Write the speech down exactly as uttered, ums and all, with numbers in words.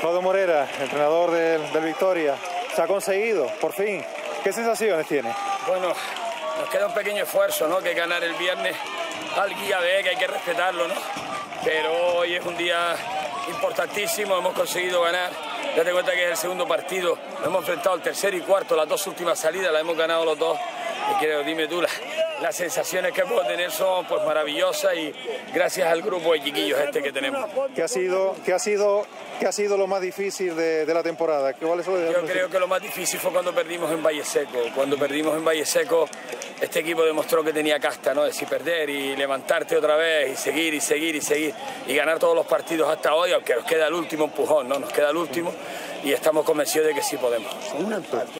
Claudio Morera, entrenador del, del Victoria, se ha conseguido, por fin. ¿Qué sensaciones tiene? Bueno, nos queda un pequeño esfuerzo, ¿no? Que ganar el viernes al guía B, que hay que respetarlo, ¿no? Pero hoy es un día importantísimo, hemos conseguido ganar. Date cuenta que es el segundo partido, nos hemos enfrentado al tercero y cuarto, las dos últimas salidas las hemos ganado los dos. Y creo, dime tú, las, las sensaciones que puedo tener son pues maravillosas, y gracias al grupo de chiquillos este que tenemos. ¿Qué ha sido, qué ha sido, qué ha sido lo más difícil de, de la temporada? ¿Cuál es lo de... Yo creo que lo más difícil fue cuando perdimos en Valle Seco. Cuando perdimos en Valle Seco, este equipo demostró que tenía casta, ¿no? Es decir, perder y levantarte otra vez y seguir y seguir y seguir y ganar todos los partidos hasta hoy, aunque nos queda el último empujón, ¿no? Nos queda el último y estamos convencidos de que sí podemos. Un empate.